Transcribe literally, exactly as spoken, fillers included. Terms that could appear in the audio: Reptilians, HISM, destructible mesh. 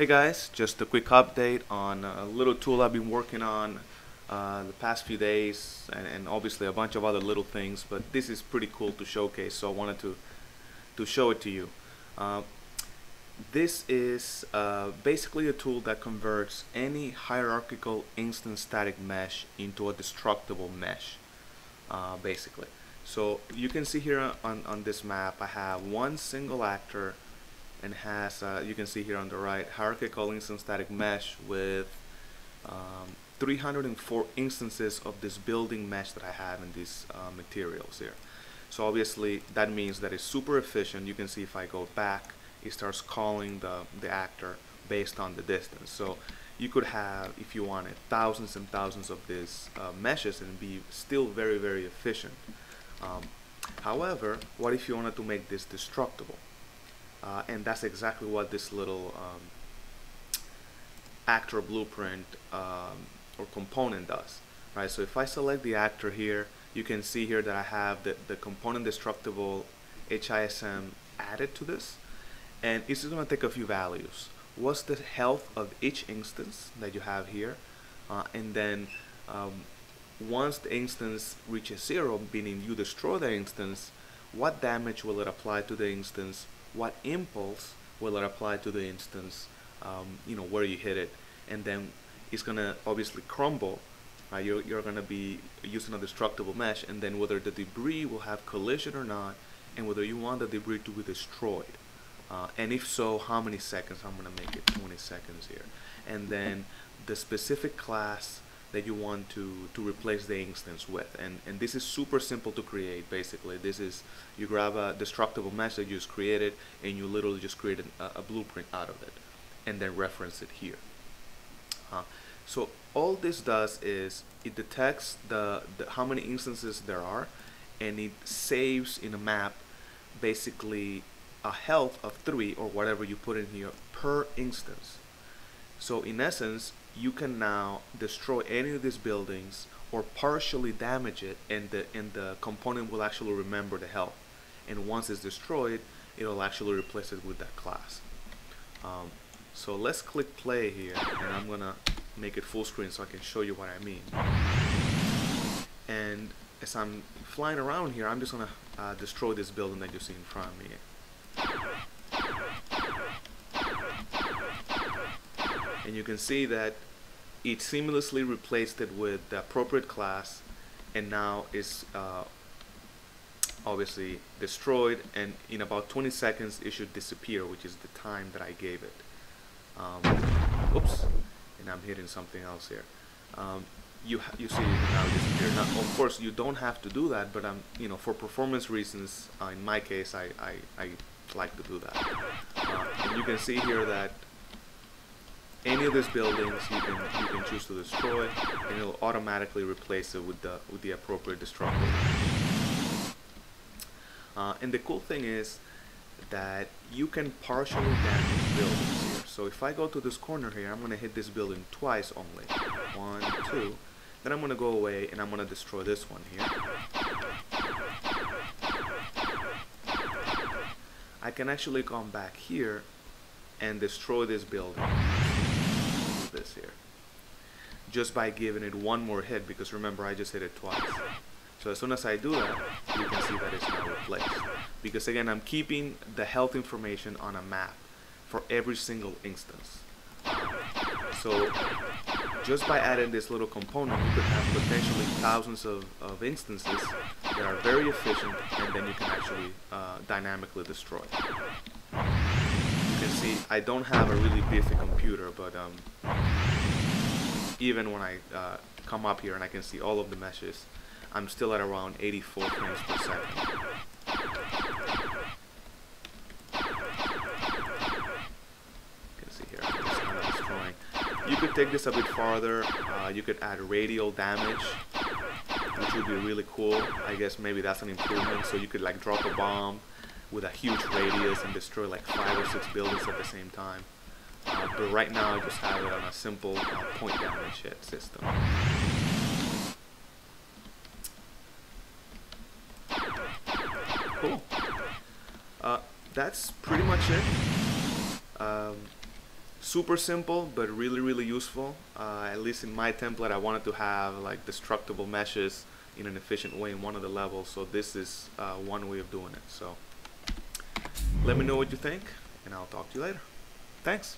Hey guys, just a quick update on a little tool I've been working on uh, the past few days, and, and obviously a bunch of other little things, but this is pretty cool to showcase, so I wanted to to show it to you. Uh, this is uh, basically a tool that converts any hierarchical instance static mesh into a destructible mesh, uh, basically. So you can see here on, on this map I have one single actor, and has, uh, you can see here on the right, hierarchical instance static mesh with um, three hundred four instances of this building mesh that I have in these uh, materials here. So obviously that means that it's super efficient. You can see if I go back, it starts calling the, the actor based on the distance. So you could have, if you wanted, thousands and thousands of these uh, meshes and be still very, very efficient. Um, however, what if you wanted to make this destructible? Uh, and that's exactly what this little um, actor blueprint um, or component does, right? So if I select the actor here, you can see here that I have the, the component destructible H I S M added to this, and it's going to take a few values. What's the health of each instance that you have here, uh, and then um, once the instance reaches zero, meaning you destroy the instance, what damage will it apply to the instance? What impulse will it apply to the instance, um, you know, where you hit it? And then it's going to obviously crumble, right? You're, you're going to be using a destructible mesh, and then whether the debris will have collision or not, and whether you want the debris to be destroyed. Uh, and if so, how many seconds? I'm going to make it twenty seconds here. And then the specific class that you want to, to replace the instance with. And, and this is super simple to create, basically. This is, you grab a destructible mesh that you just created, and you literally just create an, a, a blueprint out of it, and then reference it here. Uh, so all this does is, it detects the, the how many instances there are, and it saves in a map, basically, a health of three, or whatever you put in here, per instance. So in essence, you can now destroy any of these buildings or partially damage it, and the, and the component will actually remember the health. And once it's destroyed, it'll actually replace it with that class. Um, so let's click play here, and I'm gonna make it full screen so I can show you what I mean. And as I'm flying around here, I'm just gonna uh, destroy this building that you see in front of me. And you can see that it seamlessly replaced it with the appropriate class, and now is uh, obviously destroyed, and in about twenty seconds it should disappear, which is the time that I gave it. Um, oops, and I'm hitting something else here. Um, you you see it now disappear. Now, of course, you don't have to do that, but I'm you know for performance reasons, uh, in my case, I I, I like to do that. Uh, and you can see here that any of these buildings you can you can choose to destroy, and it'll automatically replace it with the with the appropriate destructible. Uh, and the cool thing is that you can partially damage buildings here. So if I go to this corner here, I'm gonna hit this building twice only, one, two. Then I'm gonna go away and I'm gonna destroy this one here. I can actually come back here and destroy this building. This here, just by giving it one more hit, because remember I just hit it twice. So as soon as I do that, you can see that it's now replaced, because again I'm keeping the health information on a map for every single instance. So just by adding this little component, you could have potentially thousands of, of instances that are very efficient, and then you can actually uh, dynamically destroy. You can see I don't have a really beefy computer, but um, even when I uh, come up here and I can see all of the meshes, I'm still at around eighty-four frames per second. You can see here, I'm just kind of destroying. You could take this a bit farther. Uh, you could add radial damage, which would be really cool. I guess maybe that's an improvement. So you could like drop a bomb with a huge radius and destroy like five or six buildings at the same time. Uh, but right now I just have it on a simple uh, point damage hit system. Cool. Uh, that's pretty much it. Um, Super simple, but really, really useful. Uh, at least in my template, I wanted to have like destructible meshes in an efficient way in one of the levels. So this is uh, one way of doing it. So let me know what you think, and I'll talk to you later. Thanks.